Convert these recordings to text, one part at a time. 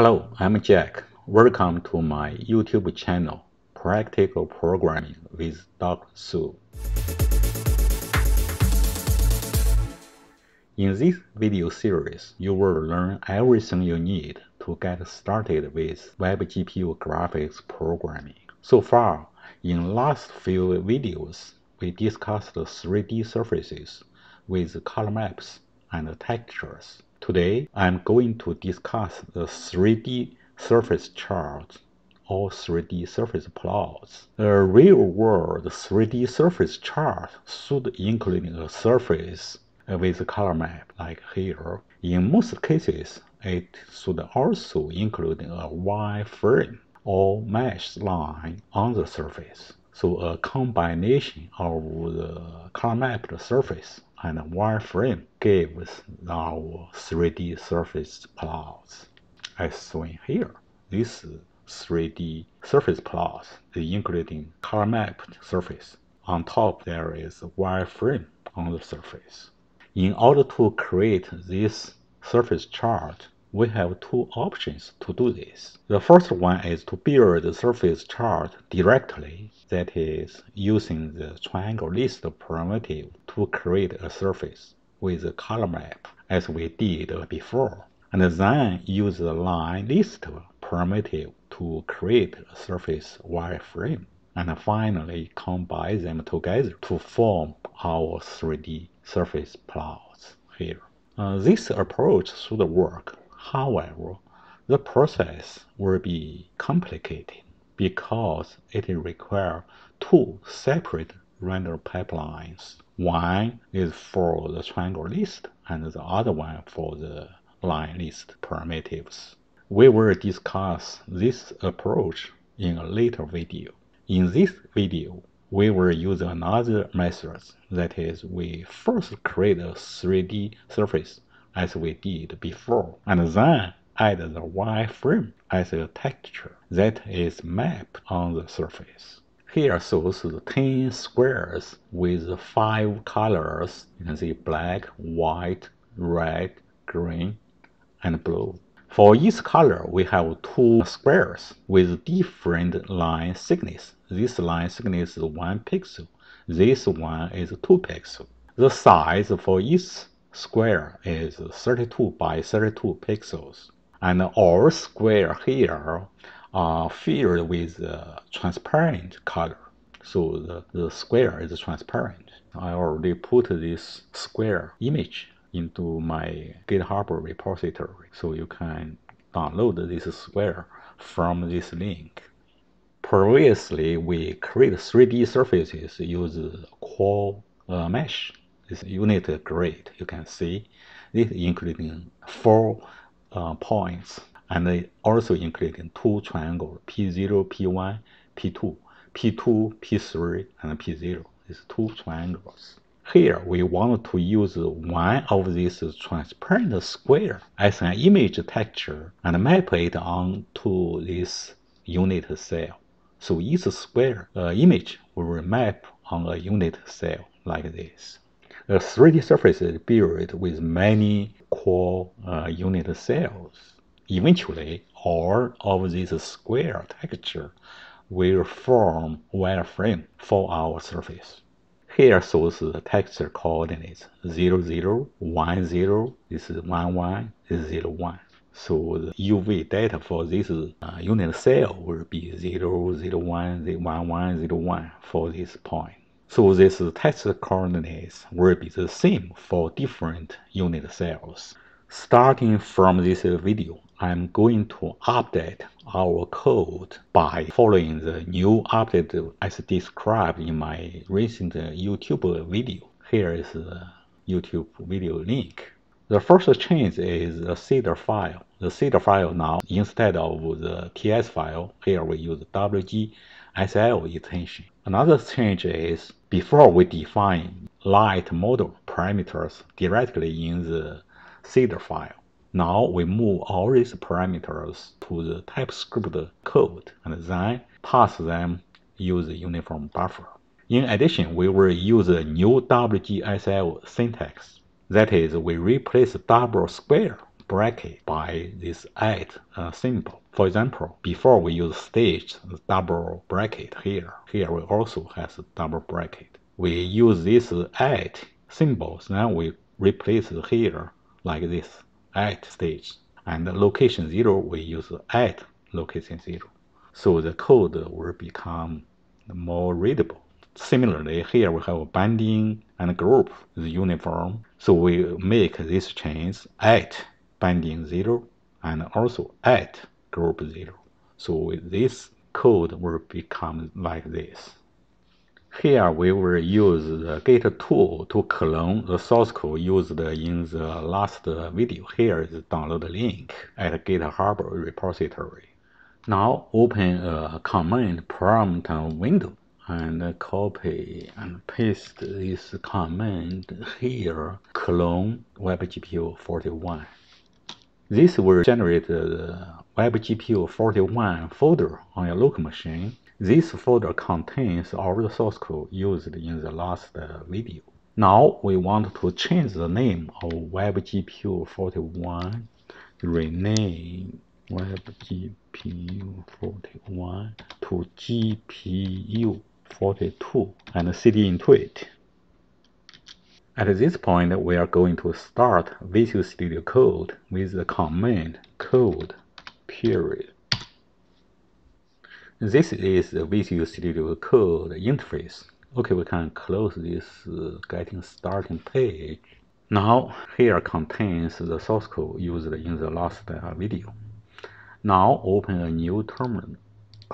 Hello, I'm Jack. Welcome to my YouTube channel, Practical Programming with Dr. Xu. In this video series, you will learn everything you need to get started with WebGPU graphics programming. So far, in last few videos, we discussed 3D surfaces with color maps and textures. Today, I'm going to discuss the 3D surface charts or 3D surface plots. A real-world 3D surface chart should include a surface with a color map, like here. In most cases, it should also include a Y-frame or mesh line on the surface. So a combination of the color mapped surface and wireframe gives our 3D surface plots, as shown here. These 3D surface plots, including color mapped surface. On top, there is a wireframe on the surface. In order to create this surface chart, we have two options to do this. The first one is to build the surface chart directly, that is, using the triangle list primitive to create a surface with a color map, as we did before, and then use the line list primitive to create a surface wireframe, and finally combine them together to form our 3D surface plots here. This approach should work. However, the process will be complicated because it requires two separate render pipelines. One is for the triangle list and the other one for the line list primitives. We will discuss this approach in a later video. In this video, we will use another method, that is, we first create a 3D surface as we did before, and then add the wireframe as a texture that is mapped on the surface. Here shows the 10 squares with 5 colors. You can see black, white, red, green, and blue. For each color, we have 2 squares with different line thickness. This line thickness is 1 pixel. This one is 2 pixel. The size for each square is 32 by 32 pixels, and all squares here are filled with transparent color, so the square is transparent. I already put this square image into my GitHub repository, so you can download this square from this link. Previously, we create 3D surfaces using core mesh. This unit grid, you can see, this including 4 points, and it also including 2 triangles, P0, P1, P2, P2, P3, and P0. These 2 triangles. Here, we want to use one of these transparent squares as an image texture and map it onto this unit cell. So each square image will map on a unit cell like this. A 3D surface is built with many core unit cells. Eventually, all of these square texture will form wireframe for our surface. Here shows the texture coordinates 0, 0, 1, 0, this is 1, 1, this is 0, 1. So the UV data for this unit cell will be 0, 0, 1, 0, 1, 1, 0, 1 for this point. So these texture coordinates will be the same for different unit cells. Starting from this video, I'm going to update our code by following the new update as described in my recent YouTube video. Here is the YouTube video link. The first change is the header file. The header file now, instead of the TS file, here we use WGSL extension. Another change is, before we define light model parameters directly in the header file, now we move all these parameters to the TypeScript code and then pass them use uniform buffer. In addition, we will use a new WGSL syntax. That is, we replace double square bracket by this @ symbol. For example, before we use stage, the double bracket here. Here we also have a double bracket. We use this @ symbol, then we replace here like this, @ stage. And location 0, we use @ location 0. So the code will become more readable. Similarly, here we have a binding and group, the uniform. So we make these chains @ binding 0 and also @ group 0. So this code will become like this. Here we will use the git tool to clone the source code used in the last video. Here is the download link at GitHub repository. Now open a command prompt window and copy and paste this command here, clone WebGPU 41. This will generate the WebGPU 41 folder on your local machine. This folder contains all the source code used in the last video. Now we want to change the name of WebGPU 41, rename WebGPU 41 to GPU 42 and cd into it. At this point, we are going to start Visual Studio Code with the command code. This is the Visual Studio Code interface. Okay, we can close this getting starting page. Now, here contains the source code used in the last video. Now, open a new terminal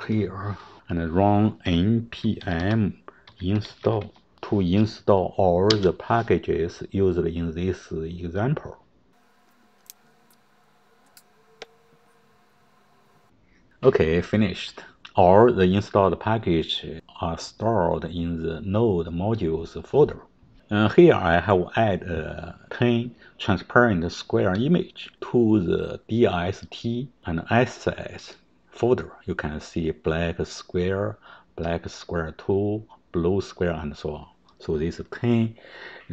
here and run npm install to install all the packages used in this example. Okay, finished. All the installed packages are stored in the node modules folder. Here I have added a 10 transparent square image to the DST and SS folder. You can see black square 2, blue square, and so on. So these 10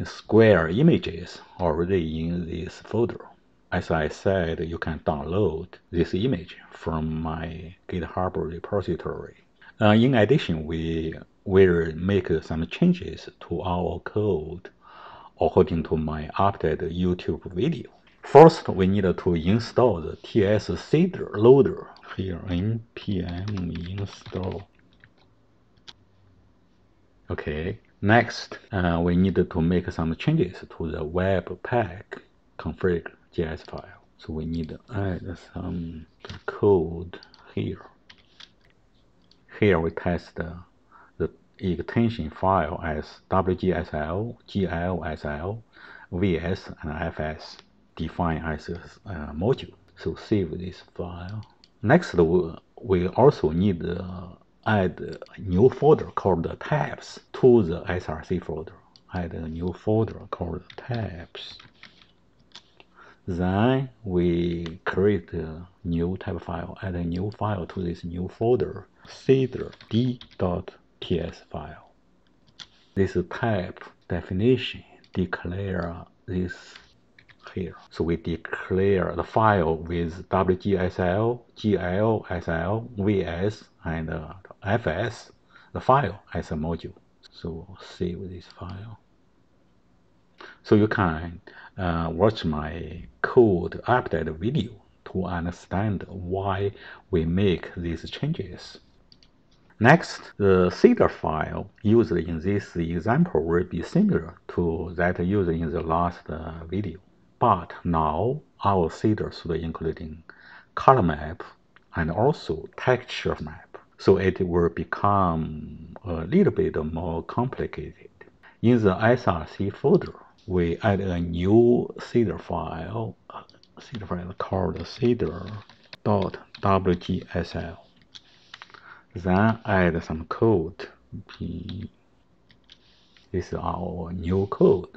square images already in this folder. As I said, you can download this image from my GitHub repository. In addition, we will make some changes to our code according to my updated YouTube video. First, we need to install the TSC loader. Here, npm install. Okay. Next, we need to make some changes to the webpack config JS file. So we need to add some code here. Here we test the extension file as WGSL, GLSL, VS, and FS defined as a module. So save this file. Next, we also need to add a new folder called tabs to the SRC folder. Add a new folder called tabs. Then we create a new type file, add a new file to this new folder, cedr.ts file. This type definition declare this here. So we declare the file with WGSL, GLSL, VS, and FS, the file as a module. So save this file. So you can watch my code update video to understand why we make these changes. Next, the CDR file used in this example will be similar to that used in the last video. But now our CDR should including color map and also texture map. So it will become a little bit more complicated. In the SRC folder, we add a new CDR file called cedr.wgsl. Then add some code. This is our new code.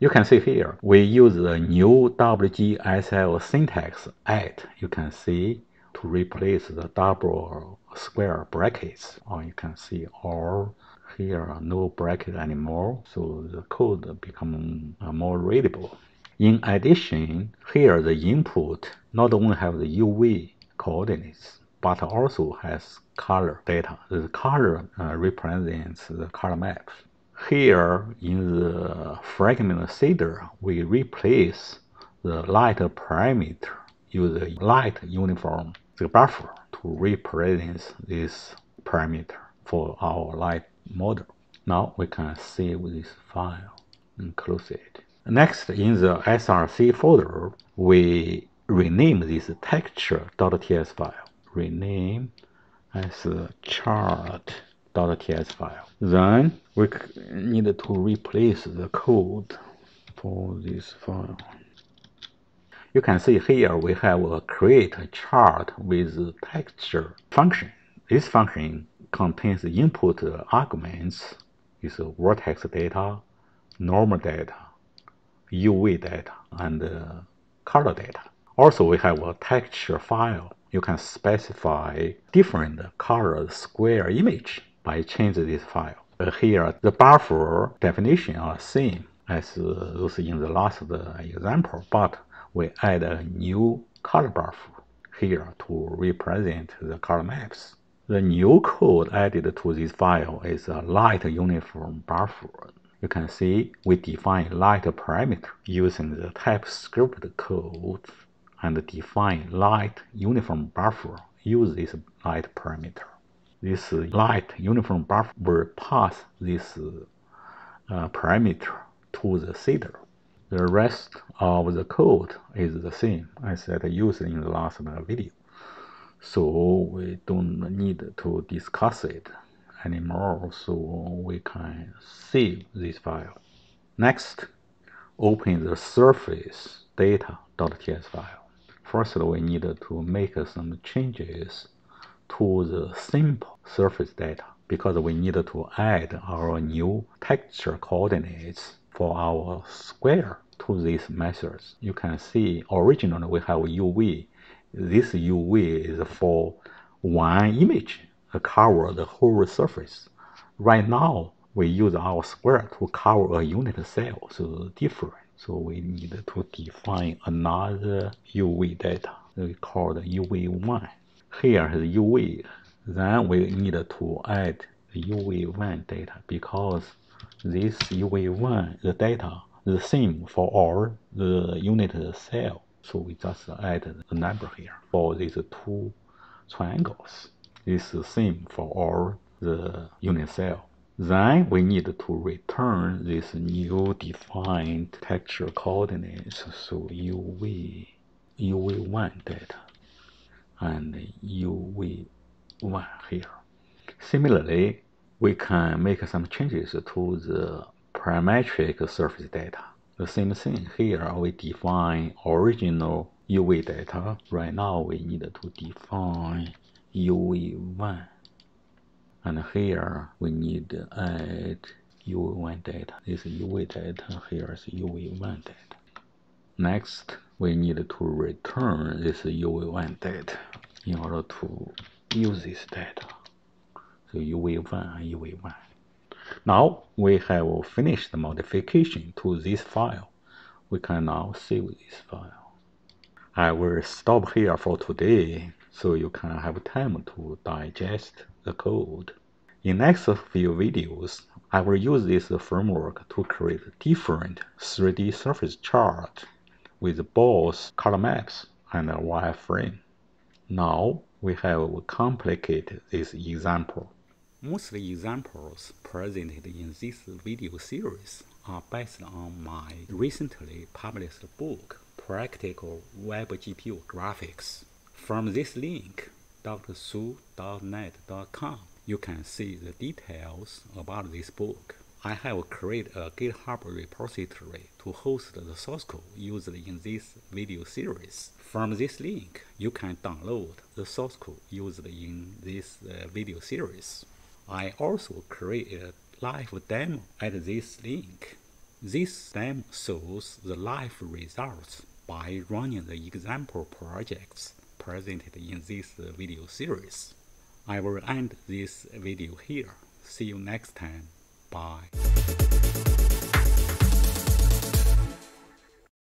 You can see here, we use the new WGSL syntax @ you can see, to replace the double square brackets. Or you can see all. Here no bracket anymore, so the code become more readable. In addition, here the input not only have the UV coordinates, but also has color data. The color represents the color map. Here in the fragment shader, we replace the light parameter with a light uniform buffer to represent this parameter for our light model. Now we can save this file and close it. Next, in the src folder, we rename this texture.ts file. Rename as chart.ts file. Then we need to replace the code for this file. You can see here we have a create chart with texture function. This function contains input arguments, is vertex data, normal data, UV data, and color data. Also, we have a texture file. You can specify different colored square image by changing this file. Here, the buffer definition are same as those in the last example, but we add a new color buffer here to represent the color maps. The new code added to this file is a light uniform buffer. You can see we define light parameter using the TypeScript code and define light uniform buffer use this light parameter. This light uniform buffer will pass this parameter to the shader. The rest of the code is the same as that used in the last video. So we don't need to discuss it anymore, so we can save this file. Next, open the surface data.ts file. First, we need to make some changes to the simple surface data because we need to add our new texture coordinates for our square to these methods. You can see originally we have UV. This UV is for one image to cover the whole surface. Right now, we use our square to cover a unit cell, so different. So we need to define another UV data we call the UV1. Here is UV. Then we need to add the UV1 data because this UV1, the data, is the same for all the unit cell. So we just add the number here for these two triangles. It's the same for all the unit cell. Then we need to return this new defined texture coordinates. So UV, UV1 data and UV1 here. Similarly, we can make some changes to the parametric surface data. The same thing here, we define original UV data. Right now we need to define UV1. And here we need to add UV1 data. This is UV data, here is UV1 data. Next, we need to return this UV1 data in order to use this data. So UV1 and UV1. Now we have finished the modification to this file. We can now save this file. I will stop here for today so you can have time to digest the code. In next few videos, I will use this framework to create different 3D surface charts with both color maps and a wireframe. Now we have completed this example. Most examples presented in this video series are based on my recently published book, Practical WebGPU Graphics. From this link, drxudotnet.com, you can see the details about this book. I have created a GitHub repository to host the source code used in this video series. From this link, you can download the source code used in this video series. I also create a live demo at this link. This demo shows the live results by running the example projects presented in this video series. I will end this video here. See you next time. Bye.